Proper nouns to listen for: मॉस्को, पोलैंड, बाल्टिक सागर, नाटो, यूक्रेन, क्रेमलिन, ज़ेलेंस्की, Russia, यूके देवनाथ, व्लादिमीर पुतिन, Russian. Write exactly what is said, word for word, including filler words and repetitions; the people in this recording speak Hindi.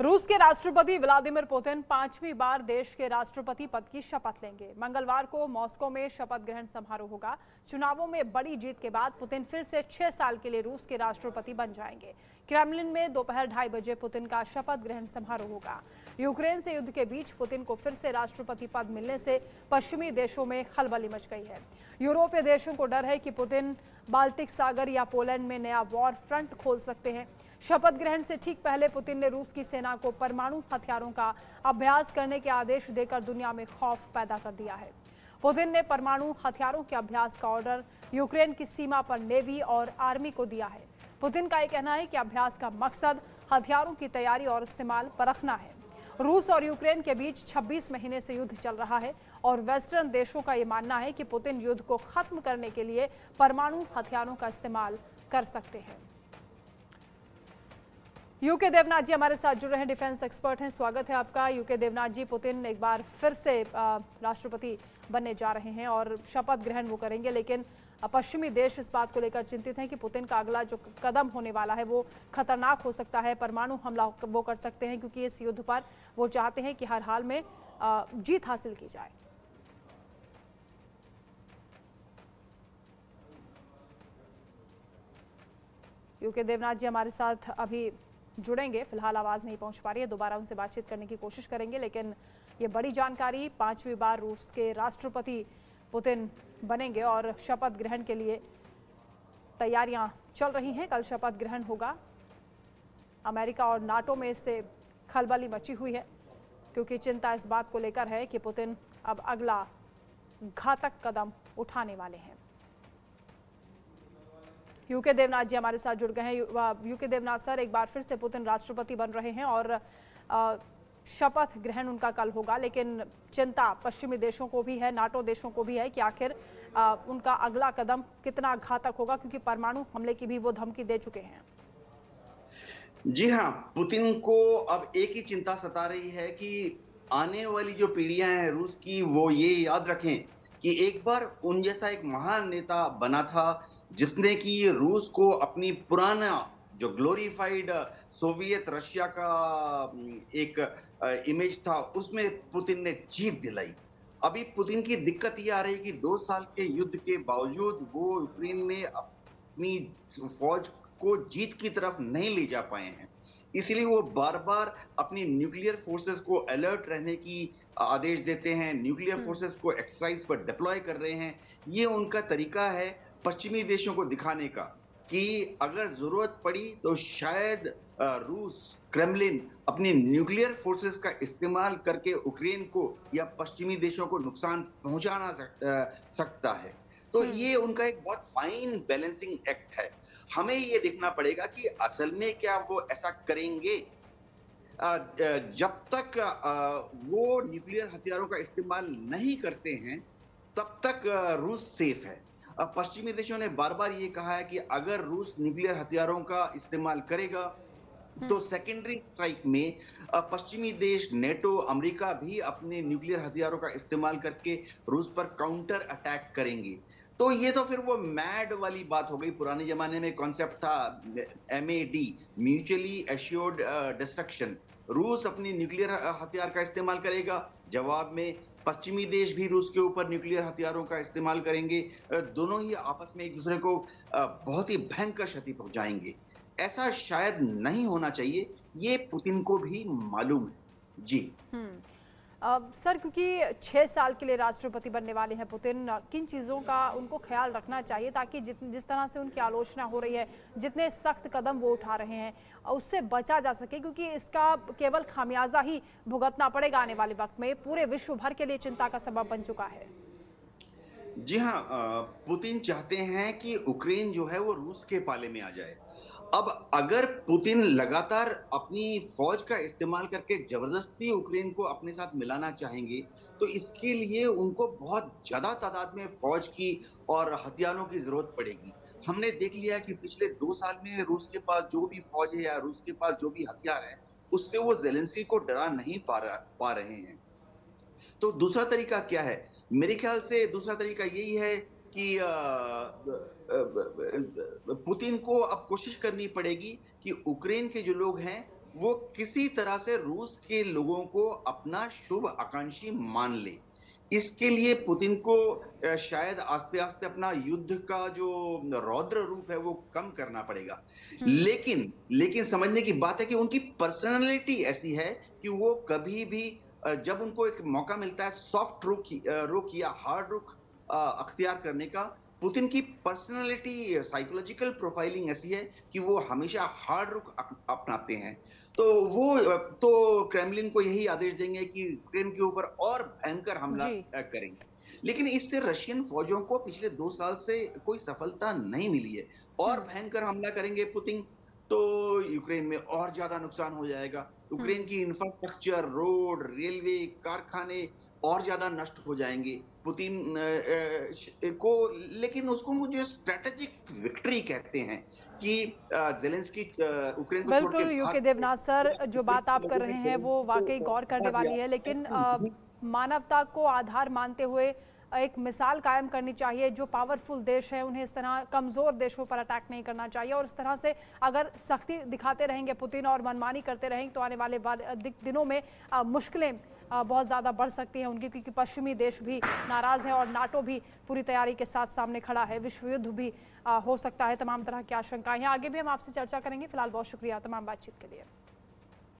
रूस के राष्ट्रपति व्लादिमीर पुतिन पांचवी बार देश के राष्ट्रपति पद की शपथ लेंगे। मंगलवार को मॉस्को में शपथ ग्रहण समारोह होगा। चुनावों में बड़ी जीत के बाद पुतिन फिर से छह साल के लिए रूस के राष्ट्रपति बन जाएंगे। क्रेमलिन में दोपहर ढाई बजे पुतिन का शपथ ग्रहण समारोह होगा। यूक्रेन से युद्ध के बीच पुतिन को फिर से राष्ट्रपति पद मिलने से पश्चिमी देशों में खलबली मच गई है। यूरोपीय देशों को डर है कि पुतिन बाल्टिक सागर या पोलैंड में नया वॉर फ्रंट खोल सकते हैं। शपथ ग्रहण से ठीक पहले पुतिन ने रूस की सेना को परमाणु हथियारों का अभ्यास करने के आदेश देकर दुनिया में खौफ पैदा कर दिया है। पुतिन ने परमाणु हथियारों के अभ्यास का ऑर्डर यूक्रेन की सीमा पर नेवी और आर्मी को दिया है। पुतिन का यह कहना है कि अभ्यास का मकसद हथियारों की तैयारी और इस्तेमाल परखना है। रूस और यूक्रेन के बीच छब्बीस महीने से युद्ध चल रहा है और वेस्टर्न देशों का ये मानना है कि पुतिन युद्ध को खत्म करने के लिए परमाणु हथियारों का इस्तेमाल कर सकते हैं। यूके देवनाथ जी हमारे साथ जुड़ रहे हैं, डिफेंस एक्सपर्ट हैं। स्वागत है आपका यूके देवनाथ जी। पुतिन एक बार फिर से राष्ट्रपति बनने जा रहे हैं और शपथ ग्रहण वो करेंगे, लेकिन पश्चिमी देश इस बात को लेकर चिंतित हैं कि पुतिन का अगला जो कदम होने वाला है वो खतरनाक हो सकता है। परमाणु हमला वो कर सकते हैं क्योंकि इस युद्ध पर वो चाहते हैं कि हर हाल में जीत हासिल की जाए। यूके देवनाथ जी हमारे साथ अभी जुड़ेंगे, फिलहाल आवाज़ नहीं पहुंच पा रही है। दोबारा उनसे बातचीत करने की कोशिश करेंगे, लेकिन ये बड़ी जानकारी, पांचवी बार रूस के राष्ट्रपति पुतिन बनेंगे और शपथ ग्रहण के लिए तैयारियां चल रही हैं। कल शपथ ग्रहण होगा। अमेरिका और नाटो में इससे खलबली मची हुई है क्योंकि चिंता इस बात को लेकर है कि पुतिन अब अगला घातक कदम उठाने वाले हैं। यूके देवनाथ जी हमारे साथ जुड़ गए हैं। यूके देवनाथ सर, एक बार फिर से पुतिन राष्ट्रपति बन रहे हैं और शपथ ग्रहण उनका कल होगा, लेकिन चिंता पश्चिमी देशों को भी है, नाटो देशों को भी है कि आखिर उनका अगला कदम कितना घातक होगा क्योंकि परमाणु हमले की भी वो धमकी दे चुके हैं। जी हाँ, पुतिन को अब एक ही चिंता सता रही है कि आने वाली जो पीढ़ियां हैं रूस की वो ये याद रखें कि एक बार उन जैसा एक महान नेता बना था जिसने कि रूस को अपनी पुराना जो ग्लोरीफाइड सोवियत रशिया का एक इमेज था उसमें पुतिन ने जीत दिलाई। अभी पुतिन की दिक्कत ये आ रही कि दो साल के युद्ध के बावजूद वो यूक्रेन में अपनी फौज को जीत की तरफ नहीं ले जा पाए हैं, इसलिए वो बार बार अपनी न्यूक्लियर फोर्सेस को अलर्ट रहने की आदेश देते हैं, न्यूक्लियर फोर्सेस को एक्सरसाइज पर डिप्लॉय कर रहे हैं। ये उनका तरीका है पश्चिमी देशों को दिखाने का कि अगर जरूरत पड़ी तो शायद रूस, क्रेमलिन अपने न्यूक्लियर फोर्सेस का इस्तेमाल करके यूक्रेन को या पश्चिमी देशों को नुकसान पहुंचाना सकता है। तो ये उनका एक बहुत फाइन बैलेंसिंग एक्ट है। हमें ये देखना पड़ेगा कि असल में क्या वो ऐसा करेंगे। जब तक वो न्यूक्लियर हथियारों का इस्तेमाल नहीं करते हैं तब तक रूस सेफ है। अब पश्चिमी देशों ने बार बार ये कहा है कि अगर रूस न्यूक्लियर हथियारों का इस्तेमाल करेगा तो सेकेंडरी स्ट्राइक में पश्चिमी देश, नेटो, अमेरिका भी अपने न्यूक्लियर हथियारों का इस्तेमाल करके रूस पर काउंटर अटैक करेंगे। तो ये तो फिर वो मैड वाली बात हो गई। पुराने जमाने में कॉन्सेप्ट था M A D, mutually assured destruction. रूस अपने न्यूक्लियर हथियार का इस्तेमाल करेगा, जवाब में पश्चिमी देश भी रूस के ऊपर न्यूक्लियर हथियारों का इस्तेमाल करेंगे। दोनों ही आपस में एक दूसरे को बहुत ही भयंकर क्षति पहुंचाएंगे। ऐसा शायद नहीं होना चाहिए, ये पुतिन को भी मालूम है। जी अब सर, क्योंकि छः साल के लिए राष्ट्रपति बनने वाले हैं पुतिन, किन चीज़ों का उनको ख्याल रखना चाहिए ताकि जित जिस तरह से उनकी आलोचना हो रही है, जितने सख्त कदम वो उठा रहे हैं, उससे बचा जा सके? क्योंकि इसका केवल खामियाजा ही भुगतना पड़ेगा आने वाले वक्त में, पूरे विश्व भर के लिए चिंता का सबब बन चुका है। जी हाँ, पुतिन चाहते हैं कि यूक्रेन जो है वो रूस के पाले में आ जाए। अब अगर पुतिन लगातार अपनी फौज का इस्तेमाल करके जबरदस्ती यूक्रेन को अपने साथ मिलाना चाहेंगे तो इसके लिए उनको बहुत ज़्यादा तादाद में फौज की और हथियारों की जरूरत पड़ेगी। हमने देख लिया कि पिछले दो साल में रूस के पास जो भी फौज है या रूस के पास जो भी हथियार है उससे वो ज़ेलेंस्की को डरा नहीं पा रहा पा रहे हैं। तो दूसरा तरीका क्या है? मेरे ख्याल से दूसरा तरीका यही है कि पुतिन को अब कोशिश करनी पड़ेगी कि यूक्रेन के जो लोग हैं वो किसी तरह से रूस के लोगों को अपना शुभ आकांक्षी मान ले। इसके लिए पुतिन को शायद आस्ते आस्ते अपना युद्ध का जो रौद्र रूप है वो कम करना पड़ेगा। लेकिन लेकिन समझने की बात है कि उनकी पर्सनालिटी ऐसी है कि वो कभी भी, जब उनको एक मौका मिलता है सॉफ्ट रुख रुख या हार्ड रुख अख्तियार करने का, पुतिन की पर्सनालिटी साइकोलॉजिकल प्रोफाइलिंग ऐसी है कि वो हमेशा हार्ड रुख अपनाते हैं। तो वो तो क्रेमलिन को यही आदेश देंगे कि यूक्रेन के ऊपर और भयंकर हमला करेंगे। लेकिन इससे रशियन फौजों को पिछले दो साल से कोई सफलता नहीं मिली है। और भयंकर हमला करेंगे पुतिन तो यूक्रेन में और ज्यादा नुकसान हो जाएगा। यूक्रेन की इंफ्रास्ट्रक्चर, रोड, रेलवे, कारखाने और ज्यादा नष्ट हो जाएंगे पुतिन को। लेकिन उसको जो स्ट्रेटेजिक विक्ट्री कहते हैं कि ज़ेलेंस्की यूक्रेन को छोड़ के, बिल्कुल यूके देवनाथ सर, जो बात आप कर रहे हैं वो वाकई गौर करने वाली है। लेकिन मानवता को आधार मानते हुए एक मिसाल कायम करनी चाहिए। जो पावरफुल देश हैं उन्हें इस तरह कमज़ोर देशों पर अटैक नहीं करना चाहिए। और इस तरह से अगर सख्ती दिखाते रहेंगे पुतिन और मनमानी करते रहेंगे तो आने वाले दिनों में मुश्किलें बहुत ज़्यादा बढ़ सकती हैं उनकी, क्योंकि पश्चिमी देश भी नाराज़ हैं और नाटो भी पूरी तैयारी के साथ सामने खड़ा है। विश्व युद्ध भी हो सकता है। तमाम तरह की आशंकाएँ हैं। आगे भी हम आपसे चर्चा करेंगे। फिलहाल बहुत शुक्रिया तमाम बातचीत के लिए।